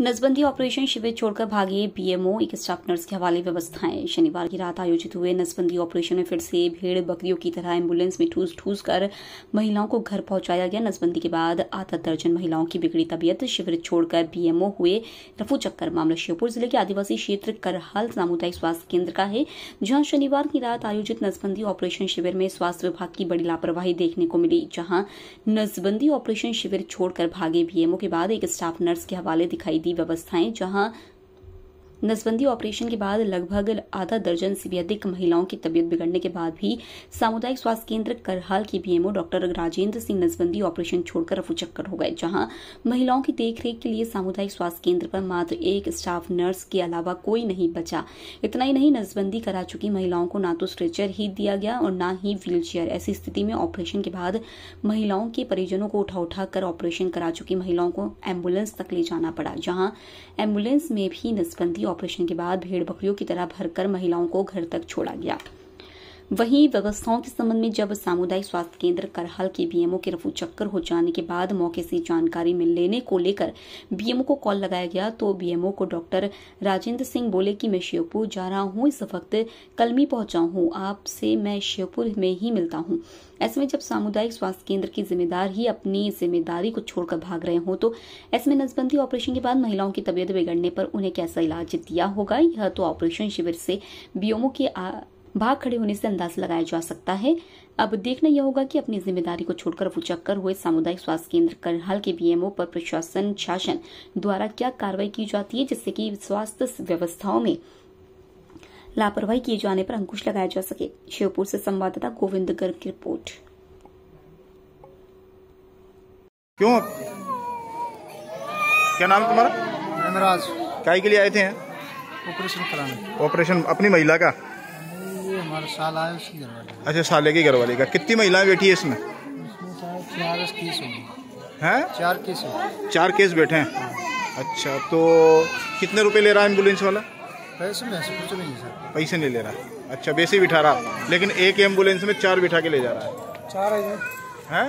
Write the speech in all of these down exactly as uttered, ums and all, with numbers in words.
नसबंदी ऑपरेशन शिविर छोड़कर भागे पीएमओ, एक स्टाफ नर्स के हवाले व्यवस्थाएं। शनिवार की रात आयोजित हुए नसबंदी ऑपरेशन में फिर से भीड़ बकरियों की तरह एम्बुलेंस में ठूस ठूस कर महिलाओं को घर पहुंचाया गया। नसबंदी के बाद आधा दर्जन महिलाओं की बिगड़ी तबीयत, शिविर छोड़कर पीएमओ हुए रफू चक्कर। मामला श्योपुर जिले के आदिवासी क्षेत्र करहाल सामुदायिक स्वास्थ्य केंद्र का है, जहां शनिवार की रात आयोजित नसबंदी ऑपरेशन शिविर में स्वास्थ्य विभाग की बड़ी लापरवाही देखने को मिली। जहां नसबंदी ऑपरेशन शिविर छोड़कर भागे पीएमओ के बाद एक स्टाफ नर्स के हवाले दिखाई दी व्यवस्थाएं, जहां नसबंदी ऑपरेशन के बाद लगभग आधा दर्जन से भी अधिक महिलाओं की तबीयत बिगड़ने के बाद भी सामुदायिक स्वास्थ्य केंद्र करहाल के पीएमओ डॉक्टर राजेंद्र सिंह नसबंदी ऑपरेशन छोड़कर रफू चक्कर हो गए। जहां महिलाओं की देखरेख के लिए सामुदायिक स्वास्थ्य केंद्र पर मात्र एक स्टाफ नर्स के अलावा कोई नहीं बचा। इतना ही नहीं, नसबंदी करा चुकी महिलाओं को ना तो स्ट्रेचर ही दिया गया और ना ही व्हील चेयर। ऐसी स्थिति में ऑपरेशन के बाद महिलाओं के परिजनों को उठा उठा कर ऑपरेशन करा चुकी महिलाओं को एम्बुलेंस तक ले जाना पड़ा। जहां एम्बुलेंस में भी नसबंदी ऑपरेशन के बाद भेड़ बकरियों की तरह भरकर महिलाओं को घर तक छोड़ा गया। वहीं व्यवस्थाओं के संबंध में जब सामुदायिक स्वास्थ्य केंद्र करहाल के बीएमओ के रफू चक्कर हो जाने के बाद मौके से जानकारी में लेने को लेकर बीएमओ को कॉल लगाया गया तो बीएमओ को डॉक्टर राजेंद्र सिंह बोले कि मैं श्योपुर जा रहा हूं, इस वक्त कलमी पहुंचा हूं, आपसे मैं श्योपुर में ही मिलता हूं। ऐसे में जब सामुदायिक स्वास्थ्य केंद्र के जिम्मेदार ही अपनी जिम्मेदारी को छोड़कर भाग रहे हों तो ऐसे में नसबंदी ऑपरेशन के बाद महिलाओं की तबीयत बिगड़ने पर उन्हें कैसा इलाज दिया होगा, यह तो ऑपरेशन शिविर से बीएमओ के भाग खड़े होने से अंदाजा लगाया जा सकता है। अब देखना यह होगा कि अपनी जिम्मेदारी को छोड़कर फुचक्कर हुए सामुदायिक स्वास्थ्य केंद्र करहाल के बीएमओ पर प्रशासन शासन द्वारा क्या कार्रवाई की जाती है, जिससे कि स्वास्थ्य व्यवस्थाओं में लापरवाही किए जाने पर अंकुश लगाया जा सके। श्योपुर से संवाददाता गोविंद गर्ग की रिपोर्ट। क्यों, क्या नाम तुम्हारा? काय के लिए आए थे? ऑपरेशन कराने। ऑपरेशन अपनी महिला का? हमारा साल आया उसकी घरवाली। अच्छा, साले की घरवाली का। कितनी महिलाएं बैठी है इसमें? हैं चार केस हो। चार केस बैठे हैं। अच्छा, तो कितने रुपए ले रहा है एम्बुलेंस वाला? पैसे में ऐसे कुछ नहीं है सर, पैसे नहीं ले रहा। अच्छा, वैसे बिठा रहा, लेकिन एक एम्बुलेंस में चार बिठा के ले जा रहा है। चार है हैं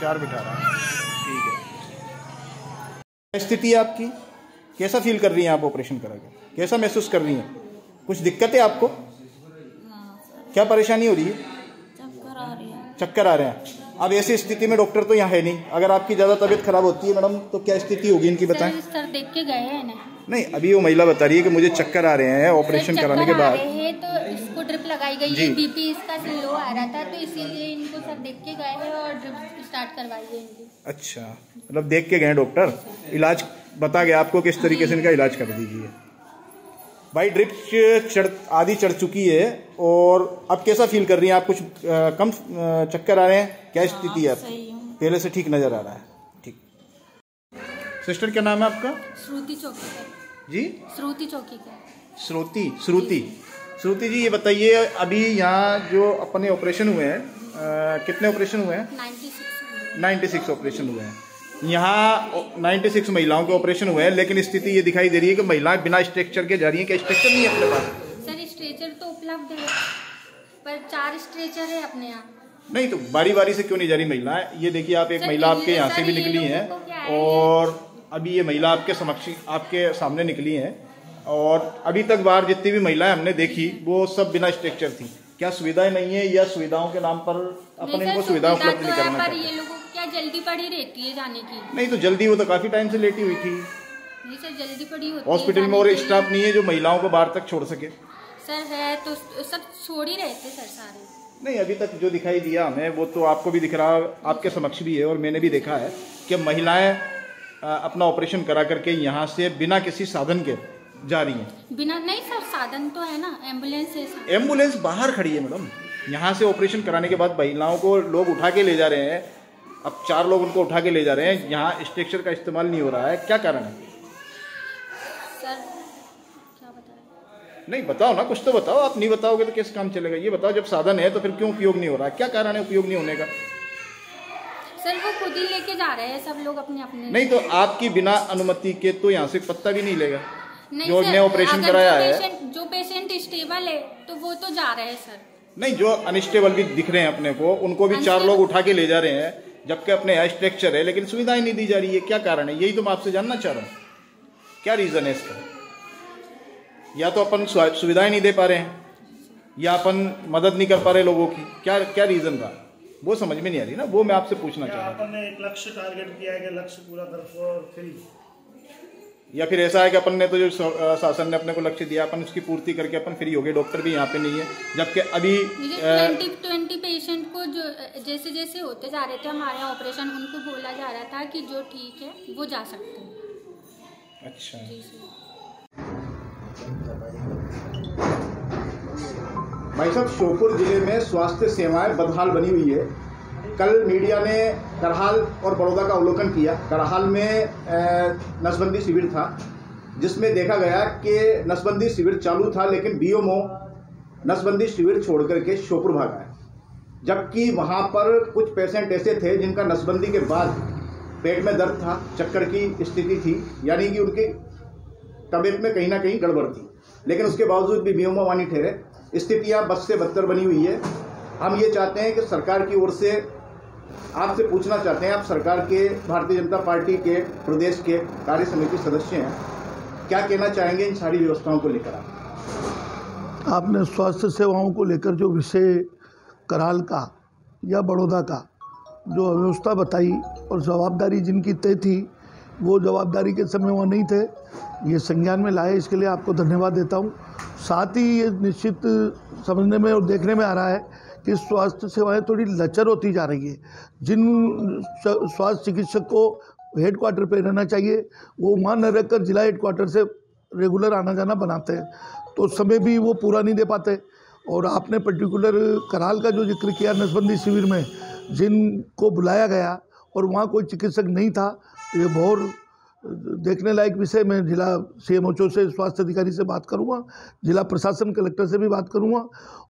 चार बिठा रहा है। ठीक है, स्थिति आपकी कैसा फील कर रही है? आप ऑपरेशन करा के कैसा महसूस कर रही हैं? कुछ दिक्कत है आपको? क्या परेशानी हो रही है? चक्कर आ रही है। चक्कर आ रहे हैं। अब ऐसी स्थिति में डॉक्टर तो यहाँ है नहीं, अगर आपकी ज़्यादा तबीयत खराब होती है मैडम तो क्या स्थिति होगी इनकी, बताएं। सर देख के गए हैं ना? नहीं, अभी वो महिला बता रही है कि मुझे चक्कर आ रहे हैं ऑपरेशन कराने के बाद। तो इसको ड्रिप लगाई गई है, बीपी इसका स्लो आ रहा था तो इसीलिए इनको सर देख के गए हैं और ड्रिप स्टार्ट करवाई है इनकी। अच्छा, मतलब देख के गए डॉक्टर, इलाज बता गया आपको किस तरीके से इनका इलाज कर दीजिए। भाई ड्रिप चढ़ आधी चढ़ चुकी है और अब कैसा फील कर रही हैं आप? कुछ आ, कम आ, चक्कर आ रहे हैं? क्या स्थिति है आपकी? पहले से ठीक नजर आ रहा है? ठीक। सिस्टर क्या नाम है आपका? श्रुति चौकी का। जी, श्रुति चौकी का। श्रुति श्रुति श्रुति जी, ये बताइए अभी यहाँ जो अपने ऑपरेशन हुए हैं, कितने ऑपरेशन हुए हैं? नाइन्टी सिक्स ऑपरेशन हुए हैं यहाँ। छियानवे महिलाओं के ऑपरेशन हुए हैं, लेकिन स्थिति ये दिखाई दे रही है कि महिलाएं बिना स्ट्रेचर के जा रही हैं। क्या स्ट्रेचर नहीं है अपने पास? सर स्ट्रेचर तो उपलब्ध है पर चार स्ट्रेचर है अपने यहाँ। नहीं तो बारी बारी से क्यों नहीं जा रही महिलाएं? ये देखिए आप, एक महिला आपके यहाँ से भी निकली है और अभी ये महिला आपके समक्ष आपके सामने निकली है, और अभी तक बाहर जितनी भी महिलाएं हमने देखी वो सब बिना स्ट्रेचर थी। क्या सुविधाएं नहीं है या सुविधाओं के नाम पर अपने इनको सुविधा उपलब्ध नहीं करना चाहिए? जल्दी पड़ी रहती है जाने की? नहीं तो जल्दी वो तो काफी टाइम से लेटी हुई थी। नहीं सर, जल्दी पड़ी होती है हॉस्पिटल में और स्टाफ नहीं है जो महिलाओं को बाहर तक छोड़ सके। सर है तो सब छोड़ ही रहते सर सारे। नहीं, अभी तक जो दिखाई दिया हमें वो तो आपको भी दिख रहा, आपके समक्ष भी है और मैंने भी देखा है कि महिलाएं अपना ऑपरेशन करा करके यहाँ से बिना किसी साधन के जा रही है। बिना? नहीं सर, साधन तो है ना, एम्बुलेंस है। एम्बुलेंस बाहर खड़ी है मैडम, यहाँ से ऑपरेशन कराने के बाद महिलाओं को लोग उठा के ले जा रहे हैं। अब चार लोग उनको उठा के ले जा रहे हैं, यहाँ स्ट्रेचर का इस्तेमाल नहीं हो रहा है, क्या कारण है सर? क्या बताएं? नहीं बताओ ना, कुछ तो बताओ। आप नहीं बताओगे तो कैसे काम चलेगा? ये बताओ, जब साधन है तो फिर क्यों उपयोग नहीं हो रहा है? क्या कारण है उपयोग नहीं होने का? सर वो खुद ही लेके जा रहे हैं सब लोग अपने अपने। नहीं तो आपकी बिना अनुमति के तो यहाँ से पत्ता भी नहीं लेगा। जो ने ऑपरेशन कराया है, जो पेशेंट स्टेबल है तो वो तो जा रहे हैं सर। नहीं, जो अनस्टेबल भी दिख रहे हैं अपने को, उनको भी चार लोग उठा के ले जा रहे हैं, जबकि अपने यहाँ स्ट्रेक्चर है लेकिन सुविधाएं नहीं दी जा रही है। क्या कारण है, यही तो मैं आपसे जानना चाह रहा हूँ। क्या रीज़न है इसका? या तो अपन सुविधाएं नहीं दे पा रहे हैं, या अपन मदद नहीं कर पा रहे लोगों की, क्या क्या रीज़न था वो समझ में नहीं आ रही ना, वो मैं आपसे पूछना चाह रहा हूँ। अपन ने एक लक्ष्य टारगेट किया है कि लक्ष्य पूरा करो और फ्री, या फिर ऐसा है कि अपन ने तो जो शासन ने अपने को लक्ष्य दिया अपन उसकी पूर्ति करके अपन फ्री हो गए, डॉक्टर भी यहाँ पे नहीं है, जबकि अभी बीस पेशेंट को जो जैसे जैसे होते जा रहे थे हमारे यहाँ ऑपरेशन, उनको बोला जा रहा था कि जो ठीक है वो जा सकते हैं। अच्छा भाई साहब, श्योपुर जिले में स्वास्थ्य सेवाएं बदहाल बनी हुई है। कल मीडिया ने करहाल और बड़ौदा का अवलोकन किया। करहाल में नसबंदी शिविर था जिसमें देखा गया कि नसबंदी शिविर चालू था लेकिन बीओमओ नसबंदी शिविर छोड़कर के श्योपुर भागा है, जबकि वहाँ पर कुछ पेशेंट ऐसे थे जिनका नसबंदी के बाद पेट में दर्द था, चक्कर की स्थिति थी, यानी कि उनकी तबीयत में कहीं ना कहीं गड़बड़ थी, लेकिन उसके बावजूद भी बीओमओ वानी ठहरे। स्थितियाँ बद से बदतर बनी हुई है। हम ये चाहते हैं कि सरकार की ओर से आपसे पूछना चाहते हैं, आप सरकार के भारतीय जनता पार्टी के प्रदेश के कार्य समिति सदस्य हैं, क्या कहना चाहेंगे इन सारी व्यवस्थाओं को लेकर? आप आपने स्वास्थ्य सेवाओं को लेकर जो विषय कराल का या बड़ौदा का जो अव्यवस्था बताई और जवाबदारी जिनकी तय थी वो जवाबदारी के समय वह नहीं थे, ये संज्ञान में लाए, इसके लिए आपको धन्यवाद देता हूँ। साथ ही ये निश्चित समझने में और देखने में आ रहा है कि स्वास्थ्य सेवाएं थोड़ी लचर होती जा रही है। जिन स्वास्थ्य चिकित्सक को हेडक्वार्टर पर रहना चाहिए वो वहाँ न रहकर जिला हेडक्वार्टर से रेगुलर आना जाना बनाते हैं, तो समय भी वो पूरा नहीं दे पाते। और आपने पर्टिकुलर कराल का जो जिक्र किया, नसबंदी शिविर में जिनको बुलाया गया और वहाँ कोई चिकित्सक नहीं था, ये बहुत देखने लायक विषय। मैं जिला सीएमओ से, स्वास्थ्य अधिकारी से बात करूँगा, जिला प्रशासन कलेक्टर से भी बात करूँगा।